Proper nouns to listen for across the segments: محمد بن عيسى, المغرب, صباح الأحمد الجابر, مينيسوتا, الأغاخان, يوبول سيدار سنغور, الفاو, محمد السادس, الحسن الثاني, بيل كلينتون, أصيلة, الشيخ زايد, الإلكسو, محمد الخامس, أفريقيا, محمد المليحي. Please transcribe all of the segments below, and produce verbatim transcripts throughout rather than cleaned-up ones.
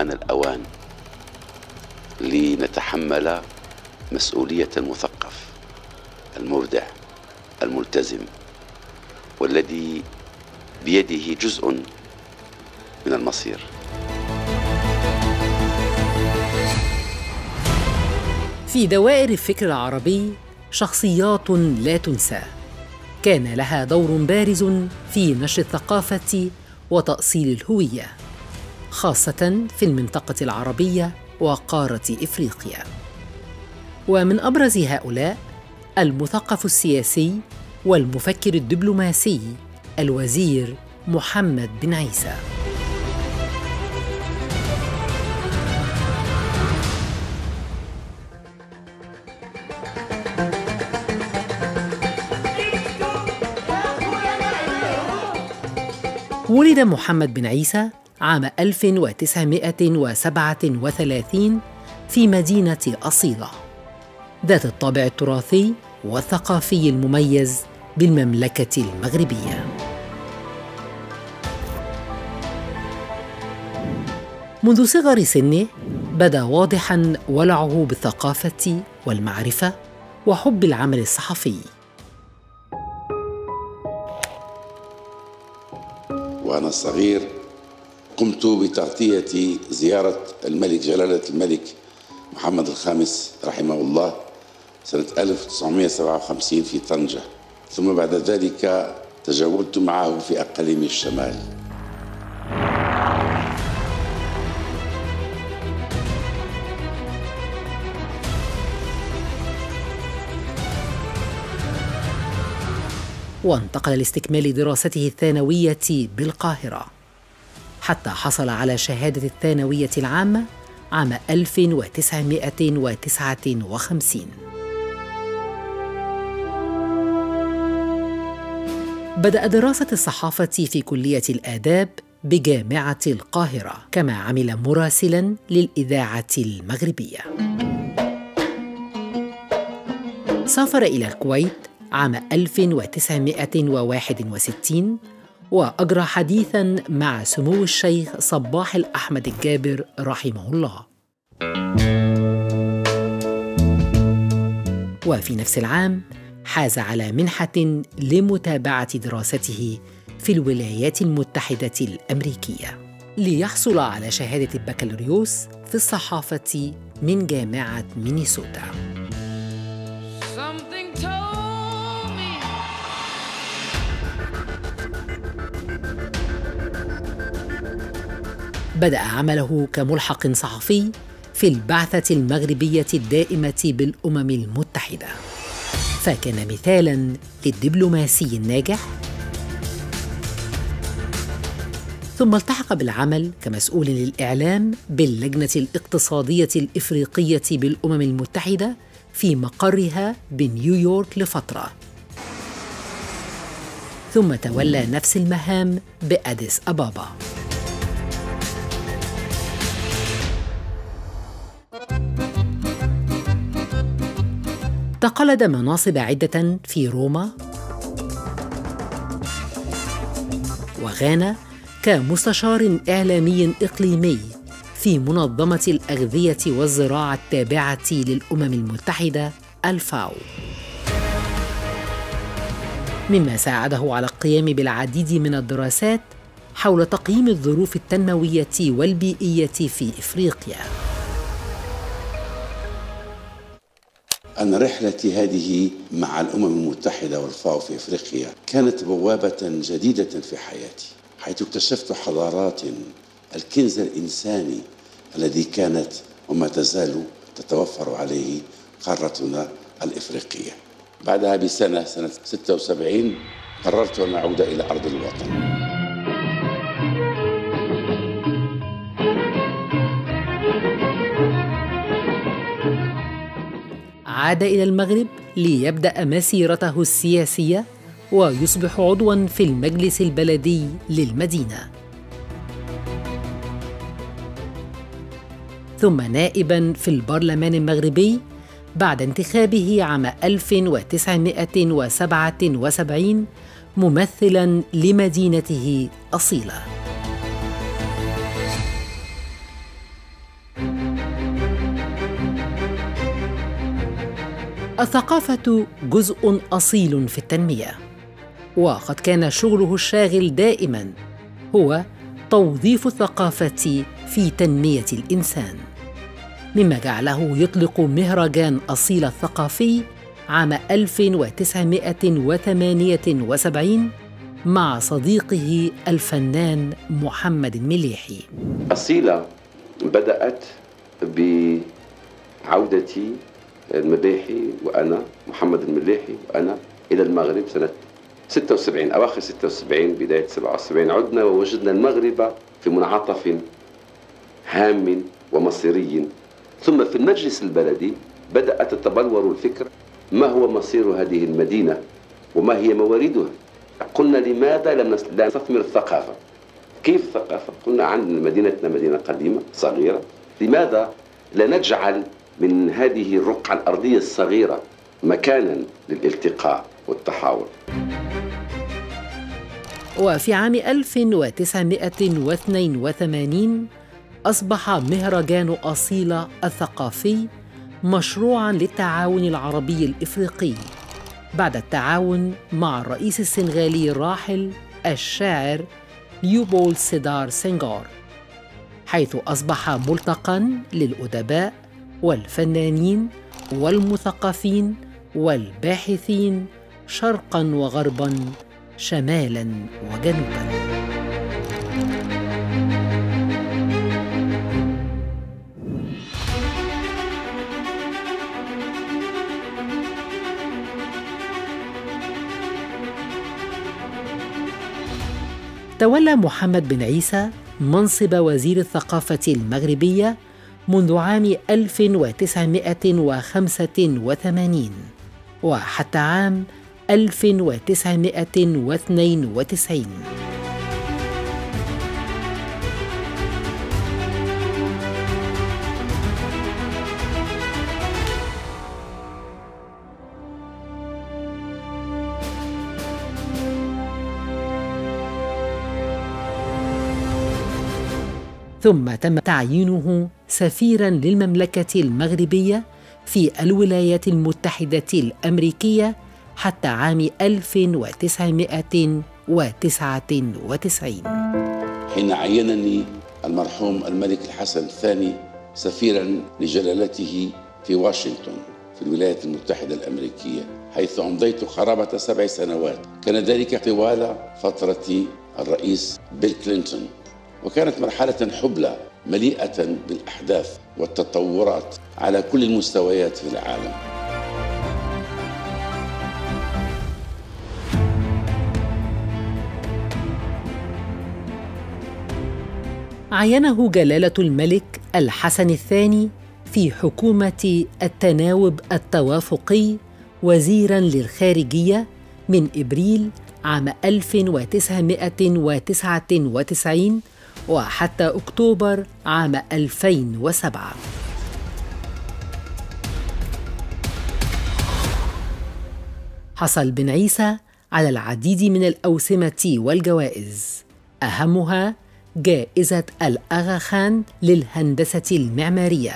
آن الأوان لنتحمل مسؤولية المثقف المردع الملتزم والذي بيده جزء من المصير. في دوائر الفكر العربي شخصيات لا تنسى كان لها دور بارز في نشر الثقافة وتأصيل الهوية، خاصة في المنطقة العربية وقارة إفريقيا. ومن أبرز هؤلاء المثقف السياسي والمفكر الدبلوماسي الوزير محمد بن عيسى. ولد محمد بن عيسى عام ألف وتسعمائة وسبعة وثلاثين في مدينة أصيلة ذات الطابع التراثي والثقافي المميز بالمملكة المغربية. منذ صغر سنه بدا واضحاً ولعه بالثقافة والمعرفة وحب العمل الصحفي. وأنا صغير قمت بتغطية زيارة الملك جلالة الملك محمد الخامس رحمه الله سنة ألف وتسعمائة وسبعة وخمسين في طنجة، ثم بعد ذلك تجولت معه في أقاليم الشمال. وانتقل لاستكمال دراسته الثانوية بالقاهرة حتى حصل على شهادة الثانوية العامة عام ألف وتسعمائة وتسعة وخمسين. بدأ دراسة الصحافة في كلية الآداب بجامعة القاهرة، كما عمل مراسلاً للإذاعة المغربية. سافر إلى الكويت عام ألف وتسعمائة وواحد وستين وأجرى حديثاً مع سمو الشيخ صباح الأحمد الجابر رحمه الله. وفي نفس العام حاز على منحة لمتابعة دراسته في الولايات المتحدة الأمريكية ليحصل على شهادة البكالوريوس في الصحافة من جامعة مينيسوتا. بدأ عمله كملحق صحفي في البعثة المغربية الدائمة بالأمم المتحدة، فكان مثالاً للدبلوماسي الناجح. ثم التحق بالعمل كمسؤول للإعلام باللجنة الاقتصادية الإفريقية بالأمم المتحدة في مقرها بنيويورك لفترة، ثم تولى نفس المهام بأديس أبابا. تقلد مناصب عدة في روما وغانا كمستشار إعلامي إقليمي في منظمة الأغذية والزراعة التابعة للأمم المتحدة الفاو، مما ساعده على القيام بالعديد من الدراسات حول تقييم الظروف التنموية والبيئية في إفريقيا. أن رحلتي هذه مع الأمم المتحدة والفاو في إفريقيا كانت بوابة جديدة في حياتي، حيث اكتشفت حضارات، الكنز الإنساني الذي كانت وما تزال تتوفر عليه قارتنا الإفريقية. بعدها بسنة سنة ستة وسبعين قررت أن أعود إلى أرض الوطن. عاد إلى المغرب ليبدأ مسيرته السياسية ويصبح عضواً في المجلس البلدي للمدينة، ثم نائباً في البرلمان المغربي بعد انتخابه عام ألف وتسعمائة وسبعة وسبعين ممثلاً لمدينته أصيلة. الثقافة جزء أصيل في التنمية، وقد كان شغله الشاغل دائماً هو توظيف الثقافة في تنمية الإنسان، مما جعله يطلق مهرجان أصيل الثقافي عام ألف وتسعمائة وثمانية وسبعين مع صديقه الفنان محمد المليحي. أصيلة بدأت بعودتي المليحي وأنا محمد المليحي وأنا إلى المغرب سنة ستة وسبعين، أواخر ستة وسبعين بداية سبعة وسبعين. عدنا ووجدنا المغرب في منعطف هام ومصيري، ثم في المجلس البلدي بدأت تتبلور الفكرة، ما هو مصير هذه المدينة وما هي مواردها. قلنا لماذا لم نستثمر الثقافة؟ كيف الثقافة؟ قلنا عندنا مدينتنا مدينة قديمة صغيرة، لماذا لا نجعل من هذه الرقعة الأرضية الصغيرة مكانا للالتقاء والتحاور؟ وفي عام ألف وتسعمائة واثنين وثمانين أصبح مهرجان أصيلة الثقافي مشروعاً للتعاون العربي الإفريقي بعد التعاون مع الرئيس السنغالي الراحل الشاعر يوبول سيدار سنغور، حيث أصبح ملتقاً للأدباء والفنانين والمثقفين والباحثين شرقاً وغرباً، شمالاً وجنوباً. تولى محمد بن عيسى منصب وزير الثقافة المغربية منذ عام ألف وتسعمائة وخمسة وثمانين وحتى عام ألف وتسعمائة واثنين وتسعين. ثم تم تعيينه سفيراً للمملكة المغربية في الولايات المتحدة الأمريكية حتى عام ألف وتسعمائة وتسعة وتسعين، حين عينني المرحوم الملك الحسن الثاني سفيراً لجلالته في واشنطن في الولايات المتحدة الأمريكية، حيث أمضيت قرابة سبع سنوات. كان ذلك طوال فترة الرئيس بيل كلينتون، وكانت مرحلة حبلى مليئة بالأحداث والتطورات على كل المستويات في العالم. عينه جلالة الملك الحسن الثاني في حكومة التناوب التوافقي وزيراً للخارجية من إبريل عام ألف وتسعمائة وتسعة وتسعين وحتى أكتوبر عام ألفين وسبعة. حصل بن عيسى على العديد من الأوسمة والجوائز، أهمها جائزة الأغاخان للهندسة المعمارية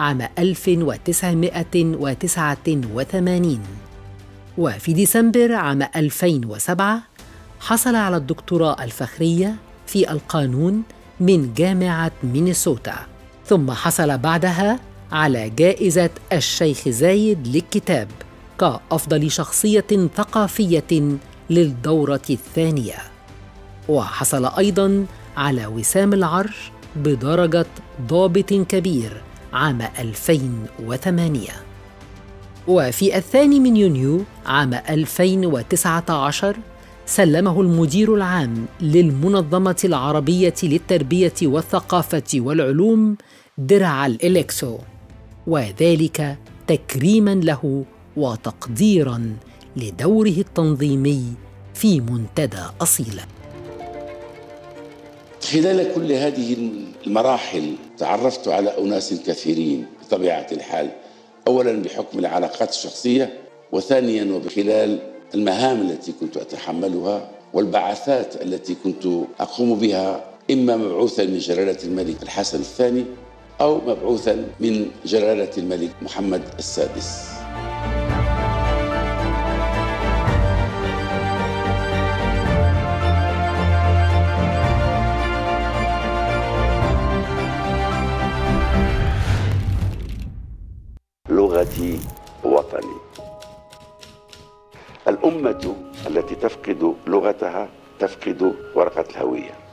عام ألف وتسعمائة وتسعة وثمانين، وفي ديسمبر عام ألفين وسبعة حصل على الدكتوراه الفخرية في القانون من جامعة مينيسوتا، ثم حصل بعدها على جائزة الشيخ زايد للكتاب كأفضل شخصية ثقافية للدورة الثانية، وحصل أيضاً على وسام العرش بدرجة ضابط كبير عام ألفين وثمانية. وفي الثاني من يونيو عام ألفين وتسعة عشر سلمه المدير العام للمنظمة العربية للتربية والثقافة والعلوم درع الإلكسو، وذلك تكريماً له وتقديراً لدوره التنظيمي في منتدى أصيلة. خلال كل هذه المراحل تعرفت على أناس كثيرين بطبيعة الحال، أولاً بحكم العلاقات الشخصية، وثانياً وبخلال المهام التي كنت أتحملها والبعثات التي كنت أقوم بها، إما مبعوثاً من جلالة الملك الحسن الثاني أو مبعوثاً من جلالة الملك محمد السادس. في وطني. الأمة التي تفقد لغتها تفقد ورقة الهوية.